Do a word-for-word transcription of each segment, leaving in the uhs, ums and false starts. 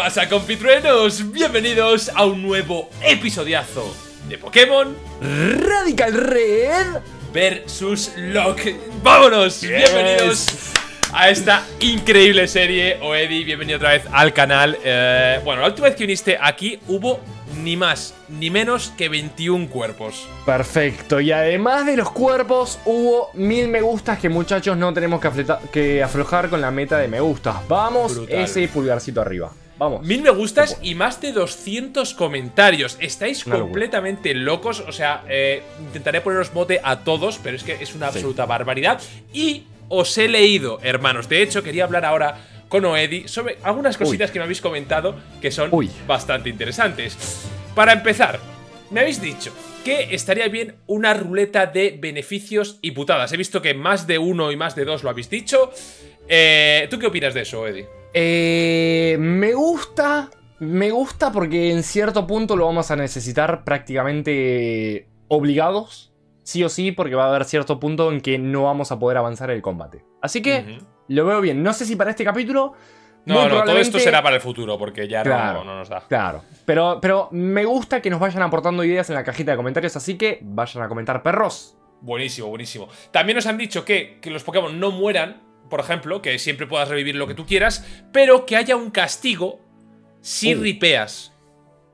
pasa, compitruenos? Bienvenidos a un nuevo episodiazo de Pokémon Radical Red Versus Lock. ¡Vámonos! Yes. Bienvenidos a esta increíble serie. Oedi, bienvenido otra vez al canal. eh, Bueno, la última vez que viniste aquí hubo ni más ni menos que veintiún cuerpos. Perfecto, y además de los cuerpos hubo mil me gustas, que muchachos no tenemos que, que aflojar con la meta de me gustas. Vamos, brutal. Ese pulgarcito arriba, vamos. Mil me gustas y más de doscientos comentarios. Estáis una completamente locura. locos, o sea, eh, intentaré poneros mote a todos, pero es que es una absoluta sí. barbaridad. Y os he leído, hermanos. De hecho, quería hablar ahora con Oedi sobre algunas cositas Uy. que me habéis comentado que son Uy. bastante interesantes. Para empezar, me habéis dicho que estaría bien una ruleta de beneficios y putadas. He visto que más de uno y más de dos lo habéis dicho. Eh, ¿Tú qué opinas de eso, Oedi? Eh, me gusta, me gusta porque en cierto punto lo vamos a necesitar prácticamente obligados. Sí o sí, porque va a haber cierto punto en que no vamos a poder avanzar el combate. Así que uh-huh. lo veo bien. No sé si para este capítulo... No, no, probablemente... todo esto será para el futuro, porque ya claro, no, no nos da. Claro, pero, pero me gusta que nos vayan aportando ideas en la cajita de comentarios, así que vayan a comentar, perros. Buenísimo, buenísimo. También nos han dicho que, que los Pokémon no mueran, por ejemplo, que siempre puedas revivir lo que tú quieras, pero que haya un castigo si uh. ripeas.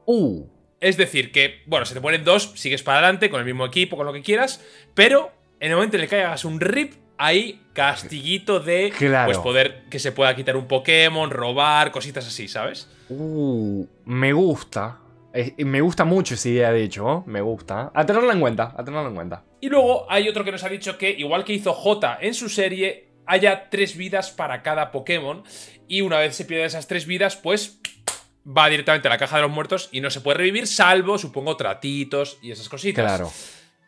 Uh... Es decir, que, bueno, se te ponen dos, sigues para adelante con el mismo equipo, con lo que quieras, pero en el momento en el que hagas un rip, hay castiguito de claro. pues poder que se pueda quitar un Pokémon, robar, cositas así, ¿sabes? Uh, me gusta. Eh, me gusta mucho esa idea, de hecho, ¿eh? me gusta. A tenerla en cuenta, a tenerla en cuenta. Y luego hay otro que nos ha dicho que, igual que hizo Jota en su serie, haya tres vidas para cada Pokémon, y una vez se pierden esas tres vidas, pues... va directamente a la caja de los muertos y no se puede revivir, salvo, supongo, tratitos y esas cositas. Claro.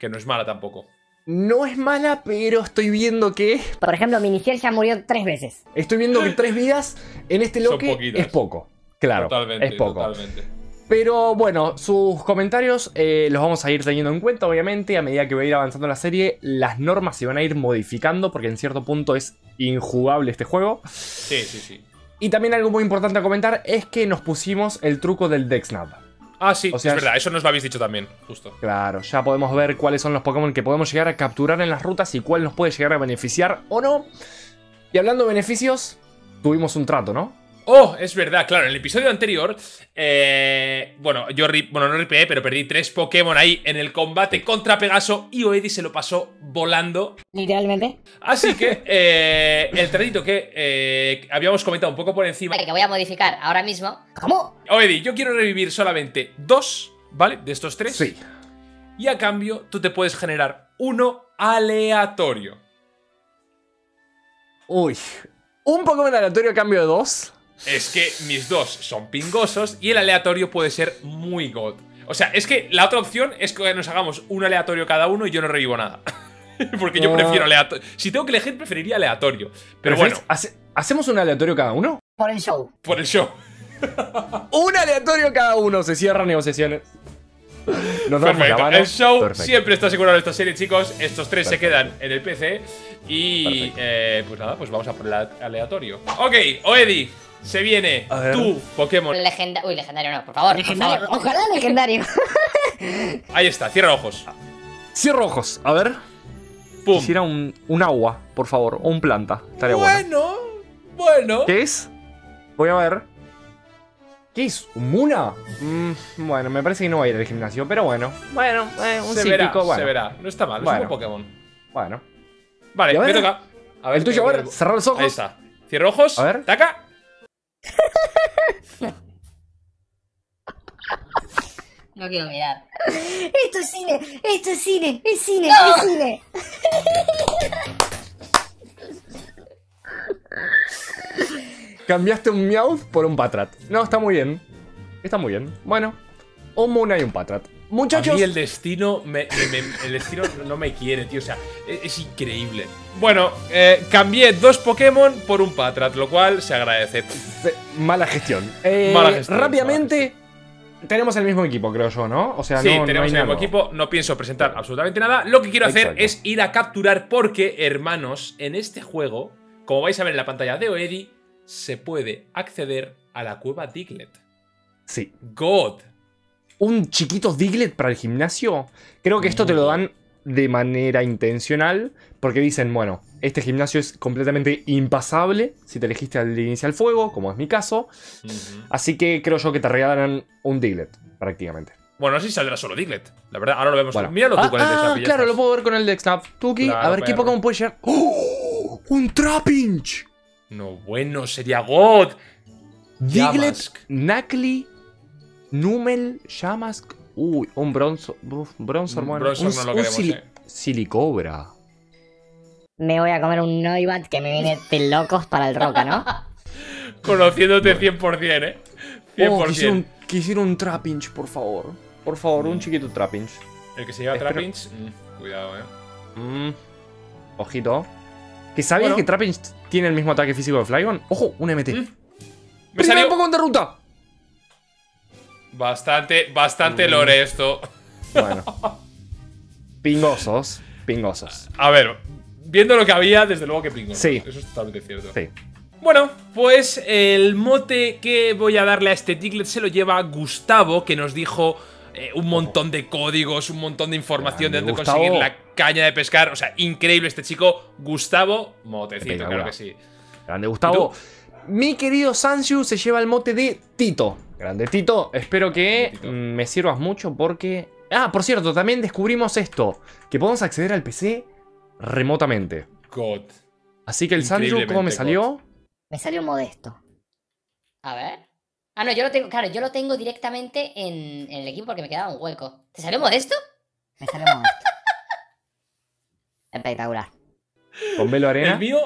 Que no es mala tampoco. No es mala, pero estoy viendo que... Por ejemplo, mi Michelle ya murió tres veces. Estoy viendo que tres vidas en este loque es poco. Claro, totalmente, es poco. Totalmente. Pero bueno, sus comentarios eh, los vamos a ir teniendo en cuenta, obviamente. A medida que va a ir avanzando la serie, las normas se van a ir modificando, porque en cierto punto es injugable este juego. Sí, sí, sí. Y también algo muy importante a comentar es que nos pusimos el truco del Dexnav. Ah, sí, o sea, es verdad, eso nos lo habéis dicho también, justo. Claro, ya podemos ver cuáles son los Pokémon que podemos llegar a capturar en las rutas y cuál nos puede llegar a beneficiar o no. Y hablando de beneficios, tuvimos un trato, ¿no? Oh, es verdad, claro, en el episodio anterior, eh, bueno, yo rip, bueno, no ripeé, pero perdí tres Pokémon ahí en el combate contra Pegaso y Oedi se lo pasó volando. Literalmente. Así que eh, el tratito que eh, habíamos comentado un poco por encima. Que voy a modificar ahora mismo. ¿Cómo? Oedi, yo quiero revivir solamente dos, ¿vale? De estos tres. Sí. Y a cambio tú te puedes generar uno aleatorio. Uy, un Pokémon aleatorio a cambio de dos. Es que mis dos son pingosos y el aleatorio puede ser muy god. O sea, es que la otra opción es que nos hagamos un aleatorio cada uno y yo no revivo nada. Porque yo prefiero aleatorio. Si tengo que elegir, preferiría aleatorio. Pero bueno. Hace ¿Hacemos un aleatorio cada uno? Por el show. Por el show. Un aleatorio cada uno. Se cierran negociaciones. Nos damos Perfecto. la mano. El show Perfecto. siempre está asegurado en esta serie, chicos. Estos tres Perfecto. se quedan en el P C. Y eh, pues nada, pues vamos a por el aleatorio. Ok, Oedi. Se viene tu Pokémon Legenda... Uy, legendario no, por favor, legendario. Por favor. Ojalá legendario. Ahí está, cierra ojos. Cierra ojos, a ver. Pum. Quisiera un, un agua, por favor, o un planta. Estaría bueno. Bueno, bueno. ¿Qué es? Voy a ver. ¿Qué es? ¿Un Muna? Mm, bueno, me parece que no va a ir al gimnasio, pero bueno. Bueno, eh, un se cíclico, verá, bueno. Se verá, no está mal, bueno. es un Pokémon. Bueno. Vale, me toca. A ver, el tuyo, a ver, cerrar los ojos. Ahí está. Cierra ojos, a ver. Taca. No quiero mirar. Esto es cine, esto es cine, es cine, no. es cine. Cambiaste un Meowth por un Patrat. No, está muy bien. Está muy bien. Bueno, un Muna y un Patrat. Muchachos. A mí el destino, me, me, me, el destino no me quiere, tío. O sea, es, es increíble. Bueno, eh, cambié dos Pokémon por un Patrat, lo cual se agradece. Mala gestión. Eh, mala gestión rápidamente, mala. Tenemos el mismo equipo, creo yo, ¿no? O sea, sí, no, tenemos no el mismo equipo. No pienso presentar absolutamente nada. Lo que quiero hacer Exacto. es ir a capturar porque, hermanos, en este juego, como vais a ver en la pantalla de Oedi, se puede acceder a la cueva Diglett. Sí. God. Un chiquito Diglett para el gimnasio. Creo que esto te lo dan de manera intencional, porque dicen, bueno, este gimnasio es completamente impasable si te elegiste al inicial fuego, como es mi caso. Uh-huh. Así que creo yo que te regalan un Diglett, prácticamente. Bueno, no sé si saldrá solo Diglett, la verdad. Ahora lo vemos. Bueno. Míralo tú ah, con el Dexnav. Ah, claro, lo puedo ver con el Dexnav. Tuki, claro, a ver qué Pokémon puede llegar. ¡Oh! ¡Un Trapinch! No, bueno, sería God. Diglett, Knackly, Numel, Yamask. Uy, un Bronzo. Uf, bronzo, hermano. Bronzo un, no lo un queremos, sil eh. Silicobra. Me voy a comer un Noibat que me viene de locos para el Roca, ¿no? Conociéndote cien por cien, ¿eh? cien por cien. Oh, quisiera, un, quisiera un Trapinch, por favor. Por favor, mm. un chiquito Trapinch. El que se lleva Espero... Trapinch. Mm. Cuidado, ¿eh? Mm. Ojito. ¿Que sabías bueno. que Trapinch tiene el mismo ataque físico de Flygon? ¡Ojo! Un M T. Mm. ¡Me salió un Pokémon de ruta! Bastante, bastante mm. lore esto. Bueno. Pingosos, pingosos. A ver, viendo lo que había, desde luego que pingosos. Sí. Eso es totalmente cierto. Sí. Bueno, pues el mote que voy a darle a este Diglett se lo lleva Gustavo, que nos dijo eh, un montón de códigos, un montón de información de dónde conseguir la caña de pescar. O sea, increíble este chico. Gustavo, motecito, claro que sí. Grande Gustavo. Mi querido Sanju se lleva el mote de Tito. Grande Tito, espero que Tito. me sirvas mucho porque... Ah, por cierto, también descubrimos esto. Que podemos acceder al P C remotamente. God. Así que el Sanju, ¿cómo me salió? God. Me salió modesto. A ver. Ah, no, yo lo tengo... Claro, yo lo tengo directamente en, en el equipo porque me quedaba un hueco. ¿Te salió modesto? Me salió modesto. Espectacular. Con Velo Arena. El mío...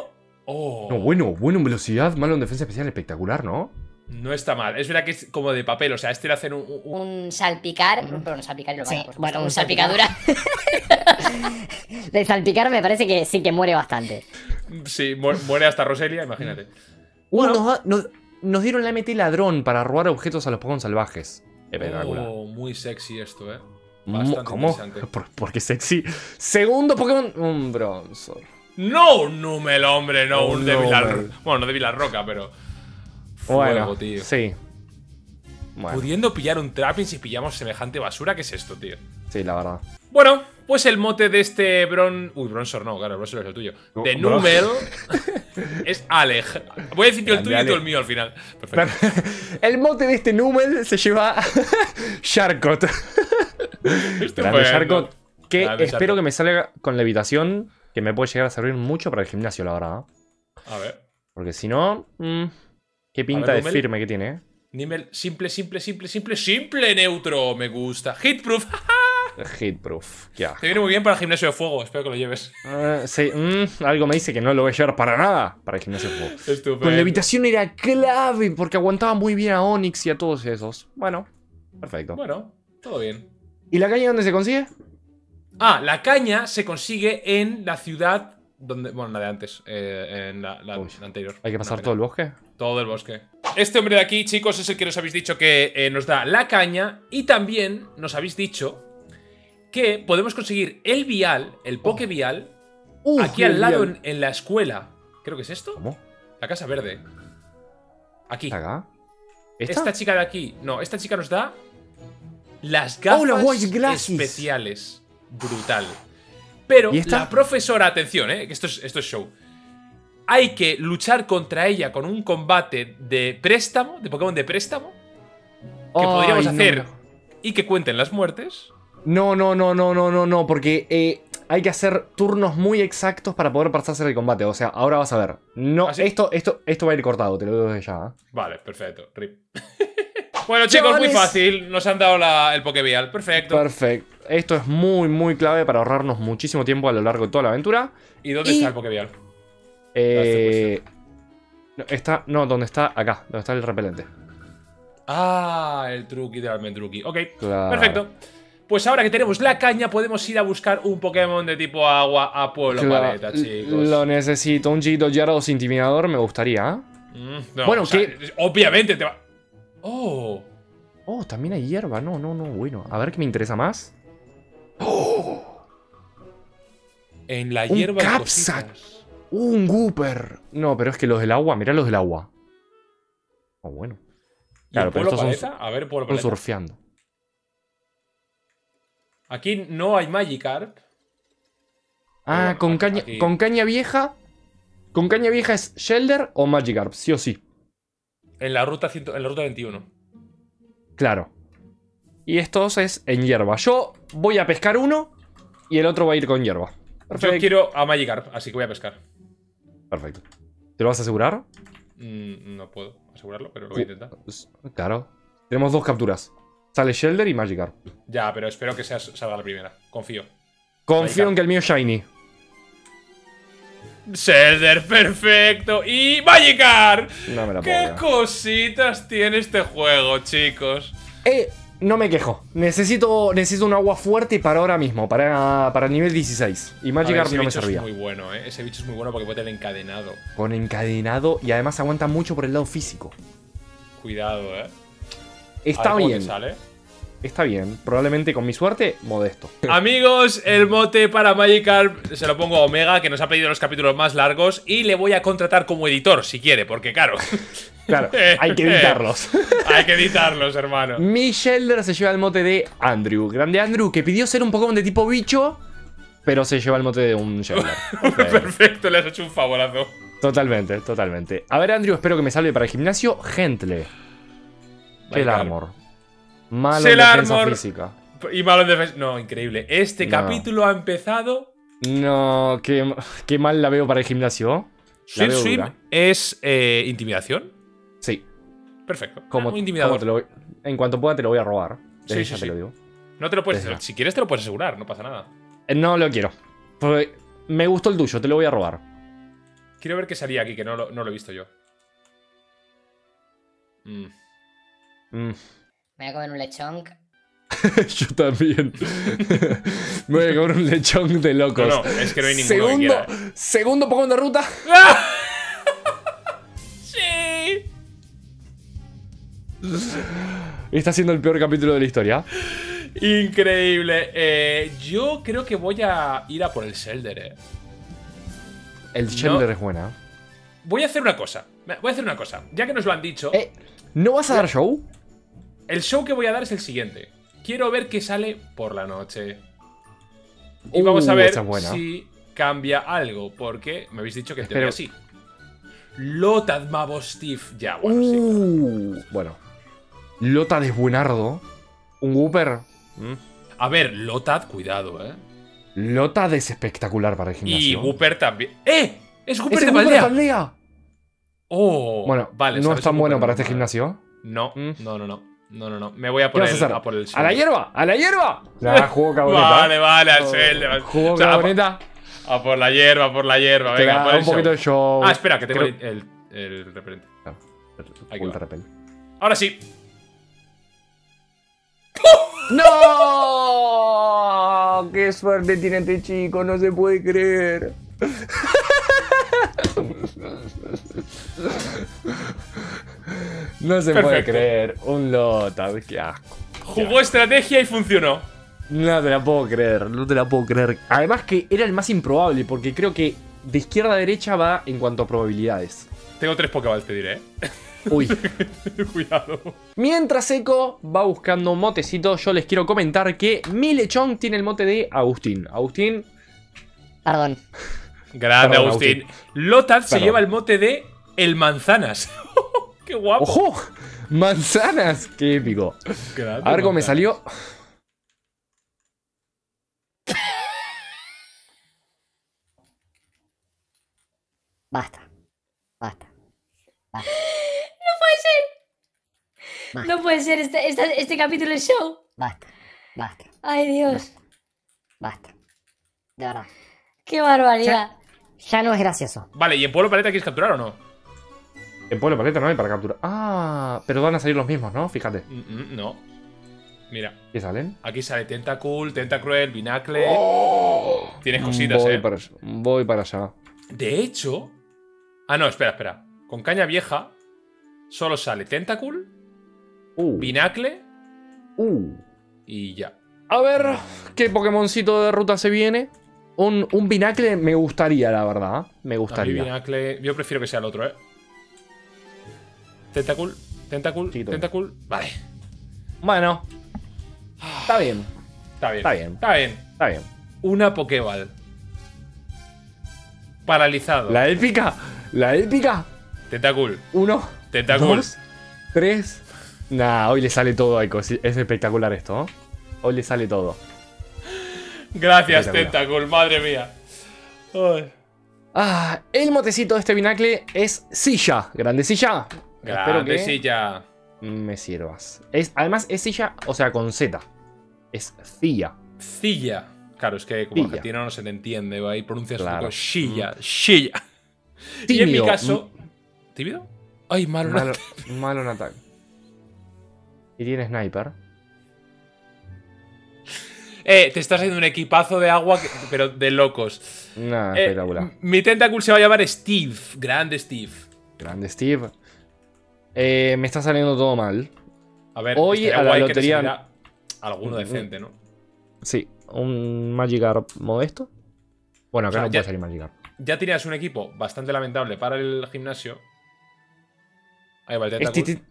Oh. No, bueno, bueno, en velocidad, malo en defensa especial, espectacular, ¿no? No está mal, es verdad que es como de papel, o sea, este le hacen un... Un, un salpicar, mm. pero no salpicar, lo sí. vale, por bueno, un salpicadura. De salpicar me parece que sí que muere bastante. Sí, mu muere hasta Roselia, imagínate. Bueno, bueno. Nos, nos dieron la M T ladrón para robar objetos a los Pokémon salvajes. Espectacular. Oh, muy sexy esto, eh. Bastante ¿Cómo? interesante. ¿Por, ¿Por qué sexy? Segundo Pokémon, un Bronzo. No un Numel, hombre, no un, un de Vilar... Bueno, no de Vilarroca, pero... Bueno, Fuego, tío. sí. Bueno. Pudiendo pillar un Trapping si pillamos semejante basura, ¿qué es esto, tío? Sí, la verdad. Bueno, pues el mote de este Bron... Uy, Bronzor no, claro, el Bronzor es el tuyo. De no, Numel es Alej. Voy a decir que el tuyo y tú el mío al final. Perfecto. El mote de este Numel se lleva... Sharkot. Grande Sharkot. Que Grande espero Sharkot. que me salga con levitación... Que me puede llegar a servir mucho para el gimnasio, la verdad. A ver. Porque si no... Mmm, qué pinta ver, de firme que tiene, ¿eh? Nimel, simple, simple, simple, simple, simple, neutro. Me gusta. Hitproof. Hitproof. Ya. Te viene muy bien para el gimnasio de fuego. Espero que lo lleves. Uh, sí. Mm, algo me dice que no lo voy a llevar para nada para el gimnasio de fuego. Estupendo. Con levitación era clave porque aguantaba muy bien a Onix y a todos esos. Bueno. Perfecto. Bueno. Todo bien. ¿Y la caña dónde se consigue? Ah, la caña se consigue en la ciudad donde... Bueno, la de antes, eh, en la, la, Uy, la anterior. ¿Hay que pasar no, todo el bosque? Todo el bosque. Este hombre de aquí, chicos, es el que nos habéis dicho que eh, nos da la caña. Y también nos habéis dicho que podemos conseguir el vial, el poke vial, oh. uh, aquí al lado en, en la escuela. Creo que es esto. ¿Cómo? La casa verde. Aquí. ¿Acá? ¿Esta? Esta chica de aquí. No, esta chica nos da las gafas oh, especiales. Brutal. Pero la profesora, atención, eh, que esto es, esto es show. Hay que luchar contra ella con un combate de préstamo, de Pokémon de préstamo, que podríamos hacer y que cuenten las muertes. No, no, no, no, no, no, no, porque eh, hay que hacer turnos muy exactos para poder pasarse el combate. O sea, ahora vas a ver. No, esto, esto, esto va a ir cortado, te lo digo desde ya. ¿eh? Vale, perfecto. Rip. Bueno, chicos, muy fácil. Nos han dado la, el Pokévial. Perfecto. Perfecto. Esto es muy, muy clave para ahorrarnos muchísimo tiempo a lo largo de toda la aventura. ¿Y dónde y... está el Pokévial? Eh... No, está... No, donde está... Acá. Donde está el repelente. Ah, el truqui del truqui. Ok, claro. Perfecto. Pues ahora que tenemos la caña, podemos ir a buscar un Pokémon de tipo agua a Pueblo claro. Paleta, chicos. Lo necesito. Un chiquito Gyarados intimidador me gustaría. Mm, no, bueno, o sea, que... Obviamente te va... Oh. Oh, también hay hierba. No, no, no. Bueno, a ver qué me interesa más. ¡Oh! En la hierba. Un Capsac. Un Gooper. No, pero es que los del agua. Mirá los del agua. Oh, bueno. Claro, pero estos paleta? Son, a ver, son surfeando. Aquí no hay Magikarp. Ah, bueno, con, caña, con caña vieja. Con caña vieja es Shelder o Magikarp, sí o sí. En la ruta, cien, en la ruta veintiuno. Claro. Y estos es en hierba. Yo voy a pescar uno y el otro va a ir con hierba. Perfecto. Yo quiero a Magikarp, así que voy a pescar. Perfecto. ¿Te lo vas a asegurar? Mm, no puedo asegurarlo, pero lo voy a intentar. Claro. Tenemos dos capturas. Sale Shelder y Magikarp. Ya, pero espero que sea, salga la primera. Confío. Confío Magikarp. En que el mío es shiny. Shelder, perfecto. Y Magikarp. No me la puedo. ¿Qué cositas tiene este juego, chicos? Eh, no me quejo. Necesito, necesito un agua fuerte para ahora mismo, para, para el nivel dieciséis. Y Magikarp no me servía. Ese bicho es muy bueno, ¿eh? Ese bicho es muy bueno porque puede tener encadenado. Con encadenado y además aguanta mucho por el lado físico. Cuidado, eh. Está bien. Sale. Está bien. Probablemente con mi suerte, modesto. Amigos, el mote para Magikarp se lo pongo a Omega, que nos ha pedido los capítulos más largos. Y le voy a contratar como editor, si quiere, porque claro. Claro, hay que editarlos. Hay que editarlos, hermano. Michelle se lleva el mote de Andrew. Grande Andrew, que pidió ser un Pokémon de tipo bicho, pero se lleva el mote de un Sheldar. Okay. Perfecto, le has hecho un favorazo. Totalmente, totalmente. A ver, Andrew, espero que me salve para el gimnasio. Gentle. El armor. Malo en defensa física. Y malo en defensa. No, increíble. Este capítulo ha empezado. No, qué, qué mal la veo para el gimnasio. Sweep Sweep es eh, intimidación. Sí. Perfecto. Como, muy intimidador. Como te lo, en cuanto pueda te lo voy a robar. Desde sí, ya sí, te sí. lo digo. No te lo puedes. Desde si quieres te lo puedes asegurar, no pasa nada. Eh, no lo quiero. Porque me gustó el tuyo, te lo voy a robar. Quiero ver qué salía aquí, que no lo, no lo he visto yo. Mmm. Mm. Me voy a comer un lechón. Yo también. Me voy a comer un lechón de locos. No, no, es que no hay ninguno segundo, que quiera, ¿eh? Segundo Pokémon de ruta. Sí. Está siendo el peor capítulo de la historia. Increíble. Eh, yo creo que voy a ir a por el Shelder. Eh. El Shelder no. es buena. Voy a hacer una cosa. Voy a hacer una cosa. Ya que nos lo han dicho. Eh. ¿No vas a dar show? El show que voy a dar es el siguiente. Quiero ver qué sale por la noche. Y uh, vamos a ver si cambia algo. Porque me habéis dicho que te así. Lota Mavo Steve. Ya, bueno, uh, sí. Bueno. Lota de Buenardo. Un Wooper. ¿Mm? A ver, Lota, cuidado, eh. Lota es espectacular para el gimnasio. Y Wooper también. ¡Eh! ¡Es Wooper de Paldea! Oh, bueno, vale, no es tan bueno para este gimnasio. No, no, no, no. No, no, no. Me voy a poner a, a por el Shelder. ¡A la hierba! ¡A la hierba! Nah, juego cabroneta. Vale, vale, al Shelder. Juego cabroneta. O sea, a, a por la hierba, a por la hierba. Venga, claro, por el un show. poquito de show. Ah, espera, que tengo Creo... el, el, el repelente. No, el, el repel. Ahora sí. ¡No! ¡Qué suerte tiene este chico! No se puede creer. No se Perfecto. puede creer. Un Lota, qué asco. Jugó estrategia y funcionó. No te la puedo creer, no te la puedo creer. Además que era el más improbable, porque creo que de izquierda a derecha va en cuanto a probabilidades. Tengo tres Pokéballs, te diré, ¿eh? Uy. Cuidado. Mientras Eco va buscando un motecito, yo les quiero comentar que mi lechón tiene el mote de Agustín. Agustín. Perdón. Grande Perdón, Agustín. Agustín. Lotad se lleva el mote de El Manzanas. ¡Qué guapo! ¡Ojo! ¡Manzanas! ¡Qué épico! Grande. A ver cómo me salió. Basta. Basta. Basta. ¡No puede ser! Basta. No puede ser este, este, este capítulo es show. Basta. Basta. ¡Ay, Dios! Basta. Basta. De verdad. ¡Qué barbaridad! Ya, ya no es gracioso. Vale, ¿y en Pueblo Paleta quieres capturar o no? En Pueblo Paleta no hay para capturar. Ah, pero van a salir los mismos, ¿no? Fíjate. Mm-mm, no. Mira. ¿Qué salen? Aquí sale Tentacruel, Tentacruel, Binacle. Oh, tienes cositas, voy eh. Para, voy para allá. De hecho. Ah, no, espera, espera. Con caña vieja solo sale Tentacruel, uh. Binacle uh. y ya. A ver, ¿qué Pokémoncito de ruta se viene? Un, un Binacle me gustaría, la verdad. Me gustaría. A mí Binacle, yo prefiero que sea el otro, ¿eh? Tentacruel. Tentacool, Tentacool. Vale. Bueno. Está bien. Está bien. Está bien. Está bien. Está bien. Una Pokéball. Paralizado. La épica. La épica. Tentacool. Uno. Tentacool. Dos, tres. Nah, hoy le sale todo a Eco. Es espectacular esto, ¿no? Hoy le sale todo. Gracias, Tentacool. Madre mía. Ay. Ah, el motecito de este binacle es silla. Grande silla. Grande silla. Me sirvas. Es, además, es silla, o sea, con Z. Es silla. Silla. Claro, es que como argentino no se te entiende. Ahí pronuncias un poco silla. Silla. Y en mi caso. ¿Tímido? Ay, malo un ataque. Malo un ataque. Y tiene sniper. Eh, te estás haciendo un equipazo de agua, que, pero de locos. Nah, eh, espectacular. Mi Tentacool se va a llamar Steve. Grande Steve. Grande Steve. Eh, me está saliendo todo mal. A ver, hoy a la lotería. Alguno decente, ¿no? Sí, un Magikarp modesto. Bueno, acá o sea, no ya, puede salir Magikarp. Ya tenías un equipo bastante lamentable para el gimnasio. Ahí va el Tentacool. Este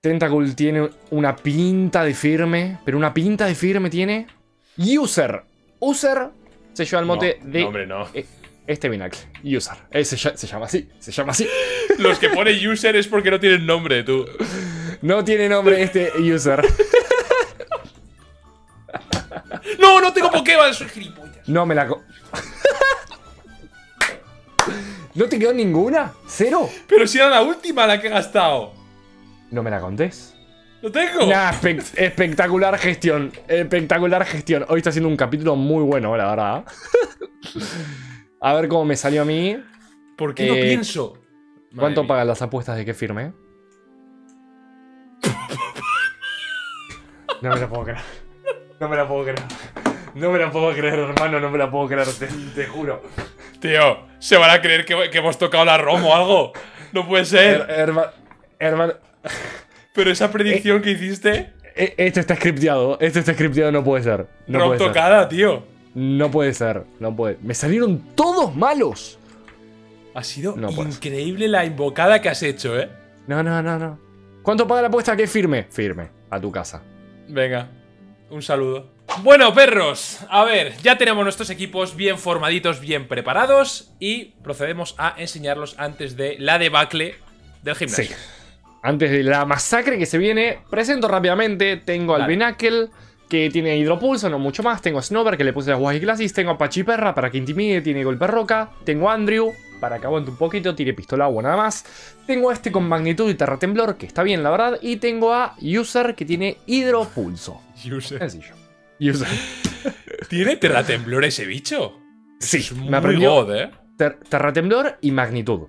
Tentacool tiene una pinta de firme, pero una pinta de firme tiene. User. User se lleva el mote no, de. No, hombre, no. Este binacle. User. Eh, se, se llama así. Se llama así. Los que ponen user es porque no tienen nombre, tú. No tiene nombre este user. No, no tengo Pokémon. Soy gilipollas. No me la. Co ¿No te quedó ninguna? ¿Cero? Pero si era la última la que he gastado. No me la contés. ¡Lo tengo! Nah, espect espectacular gestión. Espectacular gestión. Hoy está siendo un capítulo muy bueno, la verdad. A ver cómo me salió a mí. ¿Por qué eh, no pienso? ¿Cuánto pagan las apuestas de que firme? No me la puedo creer. No me la puedo creer. No me la puedo creer, hermano. No me la puedo creer, te, te juro. Tío, ¿se van a creer que, que hemos tocado la ROM o algo? No puede ser. Her herma hermano... Pero esa predicción eh, que hiciste. Eh, esto está scripteado, esto está scripteado, no puede ser. No puede tocada, ser. Tío. No puede ser, no puede. Me salieron todos malos. Ha sido no increíble la invocada que has hecho, ¿eh? No, no, no, no. ¿Cuánto paga la apuesta? ¿Qué firme? Firme, a tu casa. Venga, un saludo. Bueno, perros, a ver, ya tenemos nuestros equipos bien formaditos, bien preparados. Y procedemos a enseñarlos antes de la debacle del gimnasio. Sí. Antes de la masacre que se viene, presento rápidamente. Tengo al Binacle, que tiene Hidropulso, no mucho más. Tengo a Snowbird, que le puse las Guay Glacis. Tengo a Pachiperra, para que intimide, tiene Golpe Roca. Tengo a Andrew, para que aguante un poquito, tire Pistola Agua nada más. Tengo a este con Magnitud y Terra Temblor, que está bien, la verdad. Y tengo a User, que tiene Hidropulso. User. Sencillo. User. ¿Tiene Terra Temblor ese bicho? Sí, es me aprendió God, ¿eh? ter Terra Temblor y Magnitud.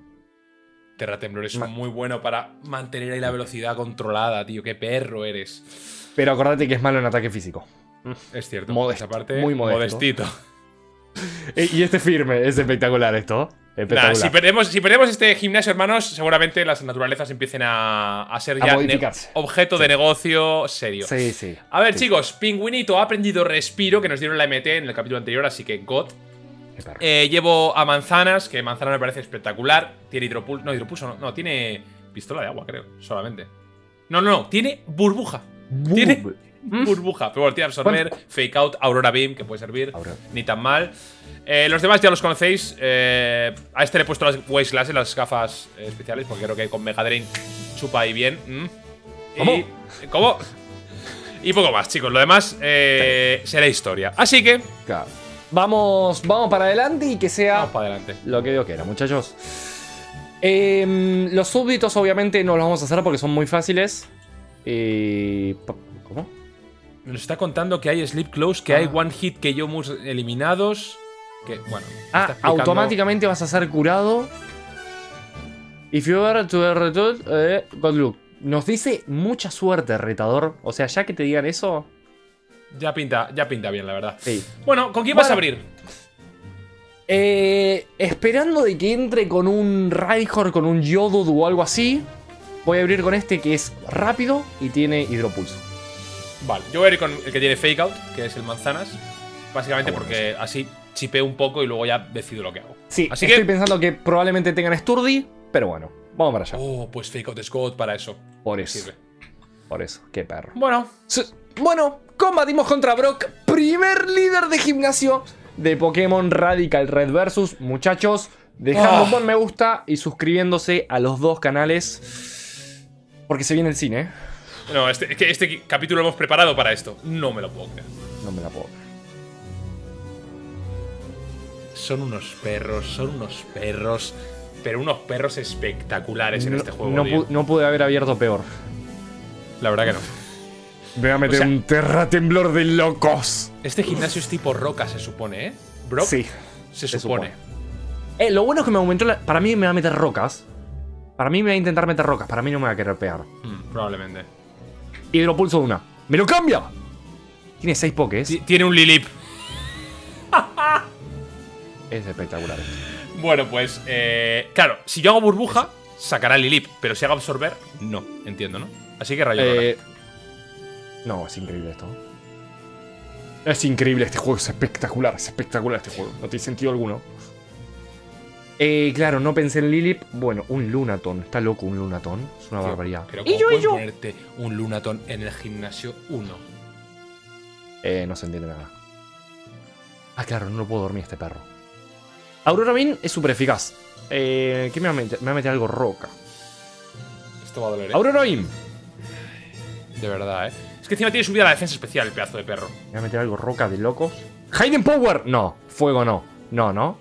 Terra Temblor es muy bueno para mantener ahí la velocidad controlada, tío. Qué perro eres. Pero acordate que es malo en ataque físico. Es cierto. Modesto, esa parte, muy modesto. Modestito. Y este firme. Es espectacular esto. Espectacular. Nah, si, perdemos, si perdemos este gimnasio, hermanos, seguramente las naturalezas empiecen a, a ser ya a objeto sí. de negocio serio. Sí, sí. A ver, sí. chicos. Pingüinito ha aprendido respiro, que nos dieron la M T en el capítulo anterior, así que God. Eh, llevo a Manzanas, que Manzana me parece espectacular. Tiene hidropulso. No, hidropulso no. No, tiene pistola de agua, creo. Solamente. No, no, no. Tiene burbuja. Bur tiene ¿Mm? burbuja. Pero bueno, tiene absorber, ¿Cuál? Fake out, Aurora Beam, que puede servir. Aurora. Ni tan mal. Eh, los demás ya los conocéis. Eh, a este le he puesto las Waste Glass, las gafas eh, especiales, porque creo que con Mega Drain chupa ahí bien. ¿Mm? ¿Cómo? Y, ¿Cómo? Y poco más, chicos. Lo demás eh, será historia. Así que. Claro. Vamos, vamos para adelante y que sea vamos para adelante. Lo que Dios quiera, muchachos. Eh, los súbditos obviamente no los vamos a hacer porque son muy fáciles. Eh, ¿Cómo? Nos está contando que hay Sleep Close, que ah. hay One Hit que yo hemos eliminados. Que, bueno, ah, está automáticamente vas a ser curado. If you are to the retort, eh, good luck. Nos dice mucha suerte, retador. O sea, ya que te digan eso... Ya pinta, ya pinta bien, la verdad. Sí. Bueno, ¿con quién bueno, vas a abrir? Eh, esperando de que entre con un Rhyhorn, con un Yodud o algo así. Voy a abrir con este que es rápido y tiene hidropulso. Vale, yo voy a abrir con el que tiene Fake Out, que es el Manzanas. Básicamente ah, bueno, porque sí. así chipeo un poco y luego ya decido lo que hago. Sí, así estoy que... pensando que probablemente tengan Sturdy, pero bueno. Vamos para allá. Oh, pues Fake Out Scout para eso. Por eso. Sirve. Por eso. Qué perro. Bueno. Bueno, combatimos contra Brock, primer líder de gimnasio de Pokémon Radical Red Versus. Muchachos, dejando oh. un buen me gusta y suscribiéndose a los dos canales. Porque se viene el cine, ¿eh? No, este, este, este capítulo lo hemos preparado para esto. No me lo puedo creer. No me la puedo creer. Son unos perros, son unos perros. Pero unos perros espectaculares en no, este juego. No, pu no pude haber abierto peor. La verdad que no. Me voy a meter o sea, un terratemblor de locos. Este gimnasio es tipo roca, se supone, ¿eh? ¿Brock? Sí. Se, se supone. supone. Eh, lo bueno es que me aumentó la... Para mí me va a meter rocas. Para mí me va a intentar meter rocas. Para mí no me va a querer pegar. Hmm, probablemente. Hidropulso de una. ¡Me lo cambia! Tiene seis pokés. T Tiene un Lilip. Es espectacular esto. Bueno, pues... Eh, claro, si yo hago burbuja, sacará Lilip. Pero si hago absorber, no. Entiendo, ¿no? Así que rayo. Eh, no, es increíble esto. Es increíble este juego. Es espectacular. Es espectacular este juego. No tiene sentido alguno. Eh, claro, no pensé en Lilip. Bueno, un Lunatón. Está loco un Lunatón. Es una sí, barbaridad. Pero ¿cómo puedes ponerte un Lunatón en el gimnasio uno? Eh, no se entiende nada. Ah, claro, no lo puedo dormir este perro. Aurora Bean es súper eficaz. Eh, ¿Qué me va a meter? Me va a meter algo roca. Esto va a doler, ¿eh? Aurora Bean. De verdad, ¿eh? Es que encima tiene subida la defensa especial, el pedazo de perro. Me va a meter algo roca de locos. Hidden Power. No, fuego no. No, no.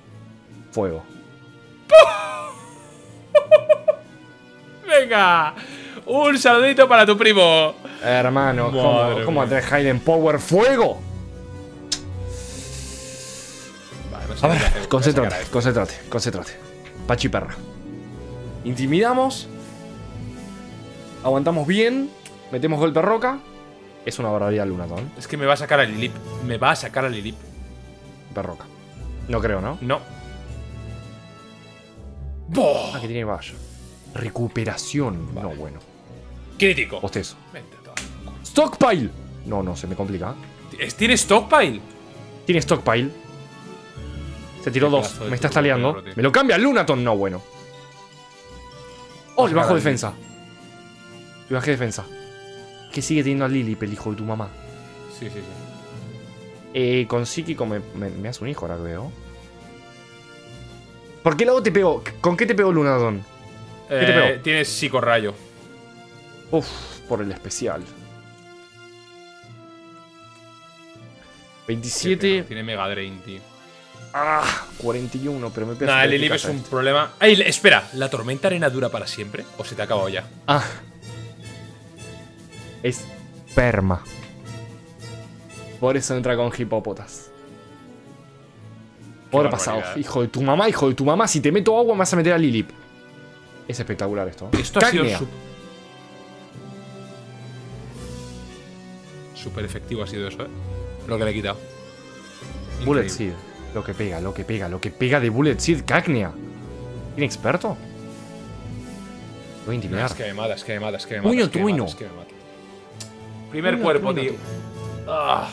Fuego. Venga, un saludito para tu primo. Hermano, madre ¿cómo atrae Hidden Power fuego? Vale, no sé a ver, hacer, concéntrate, a concéntrate, concéntrate. Pachi perra. Intimidamos. Aguantamos bien. Metemos golpe roca. Es una barbaridad Lunatón. Es que me va a sacar a Lilip. Me va a sacar a Lilip. Perroca. No creo, ¿no? No. ¡Boh! Ah, que tiene valla. Recuperación. Vale. No, bueno. Crítico. Postezo. Stockpile. No, no, se me complica. ¿Tiene stockpile? Tiene stockpile. Se tiró dos. Me está estaleando. Me lo cambia Lunatón. No, bueno. Oh, le bajo defensa. Le bajé defensa. Que sigue teniendo a Lilip, el hijo de tu mamá. Sí, sí, sí. Eh, con psíquico me, me, me hace un hijo ahora que veo. ¿Por qué lado te pegó? ¿Con qué te pegó Lunatón? ¿Qué te pegó? Eh, tienes psicorrayo. Uf, por el especial. veintisiete. Tiene Mega Drain, tío. Ah, cuarenta y uno, pero me pega. Nah, el Lilip es un este. problema. Ay, espera, ¿la tormenta arena dura para siempre? ¿O se te ha acabado ya? Ah. Es perma. Por eso entra con hipópotas. Por pasado. Hijo de tu mamá, hijo de tu mamá. Si te meto agua, me vas a meter a Lilip. Es espectacular esto. Esto Cacnea. ha sido súper efectivo ha sido eso, ¿eh? Lo que le he quitado. Increíble. Bullet Seed. Lo que pega, lo que pega, lo que pega de Bullet Seed, Cacnea. ¿Tiene experto? Voy a intimidar. No, es que me mata, es que me mata, es que me mata. Uño, es que me mata, es que me mata. Primer uño, cuerpo, uño, tío. Ah.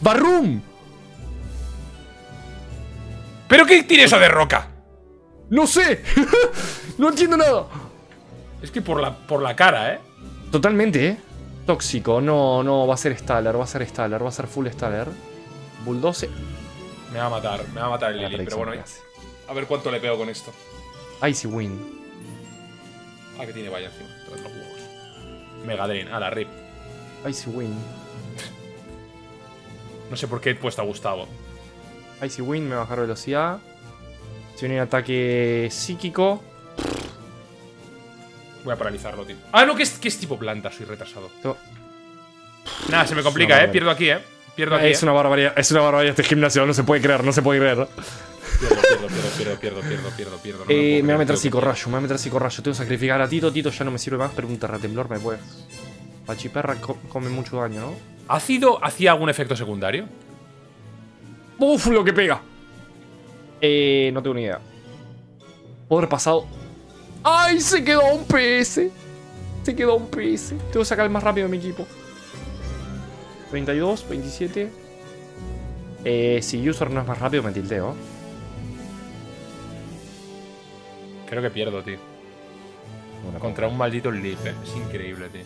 ¡Barroom! ¿Pero qué tiene eso de roca? ¡No sé! ¡No entiendo nada! Es que por la, por la cara, ¿eh? Totalmente, ¿eh? Tóxico. No, no. Va a ser Staller. Va a ser Staller. Va a ser full Staller. Bulldoze. Me va a matar. Me va a matar el Lilip. Pero bueno, a ver cuánto le pego con esto. Icy Wind. Ah, que tiene valla encima. Todos los huevos. Mega Drain. A la rip. Icy Wind. No sé por qué he puesto a Gustavo. Icy Wind. Me va a bajar velocidad. Si viene un ataque psíquico. Voy a paralizarlo, tío. Ah, no, que es, que es tipo planta, soy retrasado. No. Nada, se me complica, eh. Pierdo aquí, eh. Pierdo aquí. Es eh. una barbaridad, es una barbaridad este gimnasio, no se puede creer, no se puede creer. Pierdo, pierdo, pierdo, pierdo, pierdo, pierdo, pierdo. No eh, me, me va a meter psicorrayo, me va a meter psicorrayo. Tengo que sacrificar a Tito, Tito ya no me sirve más, pero un terratemblor me puede. Pachiperra come mucho daño, ¿no? ¿Ácido hacía algún efecto secundario? ¡Uf! Lo que pega. Eh, no tengo ni idea. Poder pasado. ¡Ay! Se quedó un P S. Se quedó un P S. Tengo que sacar el más rápido de mi equipo. treinta y dos, veintisiete. Eh, si User no es más rápido, me tilteo. Creo que pierdo, tío. Una contra un maldito Lilip. Es increíble, tío.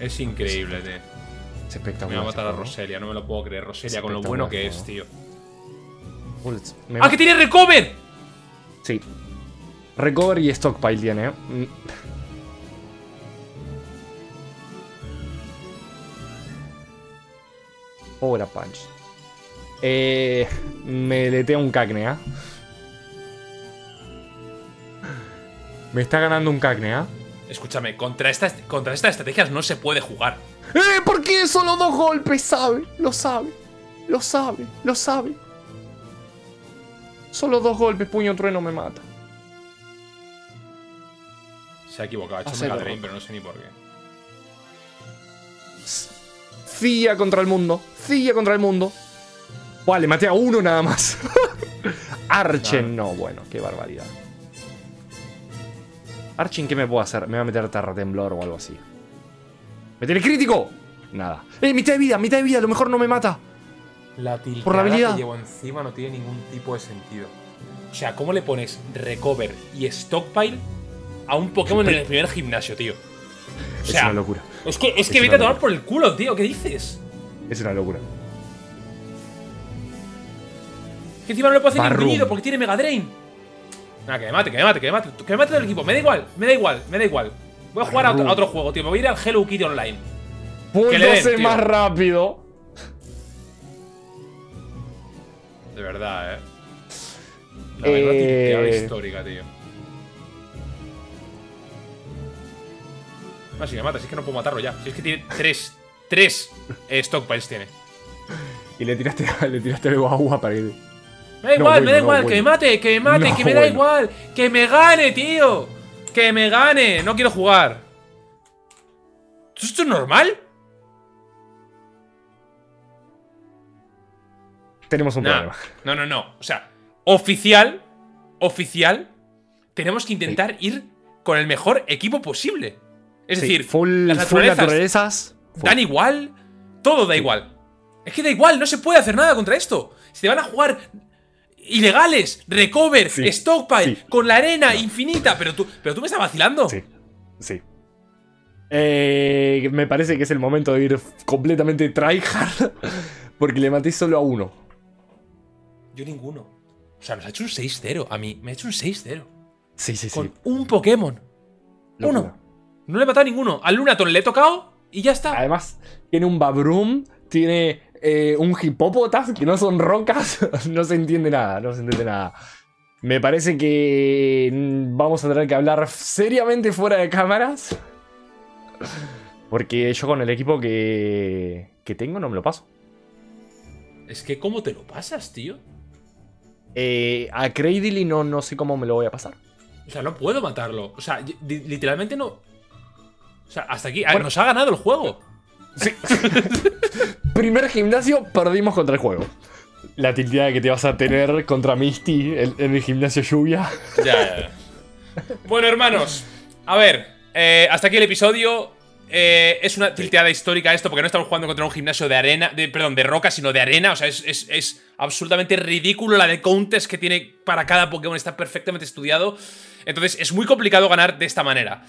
Es increíble, tío. Es espectacular. Me va a matar a Roselia, no me lo puedo creer. Roselia, con lo bueno que es, tío. ¡Ah, que tiene recover! Sí. Recover y stockpile tiene, ¿eh? Power Punch. Eh, me letea un Cacnea. Me está ganando un Cacnea. Escúchame, contra estas, contra estas estrategias no se puede jugar. ¡Eh! ¿Por qué solo dos golpes? Sabe, lo sabe, lo sabe, lo sabe. Solo dos golpes, puño trueno me mata. Se ha equivocado, ha hecho un Megadrain, pero no sé ni por qué. Cía contra el mundo, Cía contra el mundo. Vale, maté a uno nada más. Archen, no, bueno, qué barbaridad. Archen, ¿qué me puedo hacer? Me va a meter Terra Temblor o algo así. ¿Me tiene crítico? Nada. ¡Eh, mitad de vida, mitad de vida! A lo mejor no me mata. La tilteada que llevo encima no tiene ningún tipo de sentido. O sea, ¿cómo le pones recover y stockpile a un Pokémon en el primer gimnasio, tío? O sea, es una locura. Es que, es que es vete a tomar por el culo, tío. ¿Qué dices? Es una locura. Que encima no le puedo hacer Barroom. Indefinido porque tiene Mega Drain. Nada, que me mate, que me mate, que me mate. Que me mate todo el equipo. Me da igual, me da igual, me da igual. Voy a jugar a otro, a otro juego, tío. Me voy a ir al Hello Kitty Online. Púndose más rápido. De verdad, eh. La verdad eh... es histórica, tío. No, si me mata, si es que no puedo matarlo ya. Si es que tiene tres, tres eh, stockpiles tiene. Y le tiraste, le tiraste algo agua para ir. Me da igual, no, bueno, me da igual, no, bueno. Que me mate, que me mate, no, que me da bueno. igual. Que me gane, tío. Que me gane, no quiero jugar. ¿Esto es normal? Tenemos un nah, problema. No, no, no. O sea, oficial, oficial, tenemos que intentar sí. ir con el mejor equipo posible. Es sí, decir, full, las naturalezas, full naturalezas dan full. igual, todo da sí. igual. Es que da igual, no se puede hacer nada contra esto. Si te van a jugar ilegales, recover, sí. stockpile, sí. con la arena no. infinita. Pero tú, pero tú me estás vacilando. Sí, sí. Eh, me parece que es el momento de ir completamente tryhard. Porque le maté solo a uno. Yo ninguno. O sea, nos ha hecho un seis cero. A mí me ha hecho un seis cero. Sí, sí, sí. Con un Pokémon. Locura. Uno. No le he matado a ninguno. Al Lunatón le he tocado y ya está. Además, tiene un Babroom. Tiene eh, un Hipópotas que no son rocas. No se entiende nada. No se entiende nada. Me parece que vamos a tener que hablar seriamente fuera de cámaras. Porque yo con el equipo que, que tengo no me lo paso. Es que, ¿cómo te lo pasas, tío? Eh, a Cradily no, no sé cómo me lo voy a pasar. O sea, no puedo matarlo. O sea, literalmente no. O sea, hasta aquí. Bueno, nos ha ganado el juego. Sí. Primer gimnasio, perdimos contra el juego. La tilteada que te vas a tener contra Misty en el gimnasio lluvia. Ya, ya, ya. Bueno, hermanos. A ver, eh, hasta aquí el episodio. Eh, es una tilteada histórica esto, porque no estamos jugando contra un gimnasio de arena, de, perdón, de roca, sino de arena. O sea, es, es, es absolutamente ridículo la de counters que tiene para cada Pokémon, está perfectamente estudiado. Entonces es muy complicado ganar de esta manera.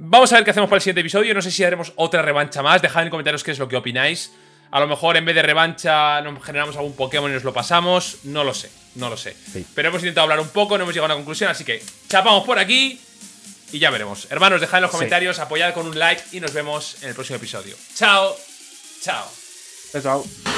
Vamos a ver qué hacemos para el siguiente episodio. No sé si haremos otra revancha más. Dejad en comentarios qué es lo que opináis. A lo mejor en vez de revancha nos generamos algún Pokémon y nos lo pasamos. No lo sé, no lo sé sí. Pero hemos intentado hablar un poco, no hemos llegado a una conclusión. Así que chapamos por aquí y ya veremos. Hermanos, dejad en los comentarios, sí. apoyad con un like y nos vemos en el próximo episodio. Chao, chao. Chao, chao.